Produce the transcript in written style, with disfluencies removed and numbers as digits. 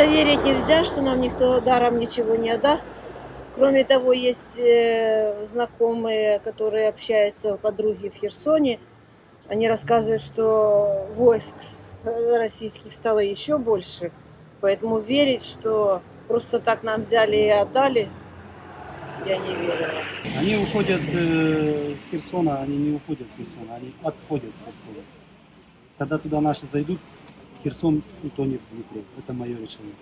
это верить нельзя, что нам никто даром ничего не отдаст. Кроме того, есть знакомые, которые общаются, подруги в Херсоне. Они рассказывают, что войск российских стало еще больше. Поэтому верить, что просто так нам взяли и отдали, я не верила. Они уходят с Херсона, они не уходят с Херсона, они отходят с Херсона. Когда туда наши зайдут, Херсон утонет в Днепре. Это мое решение.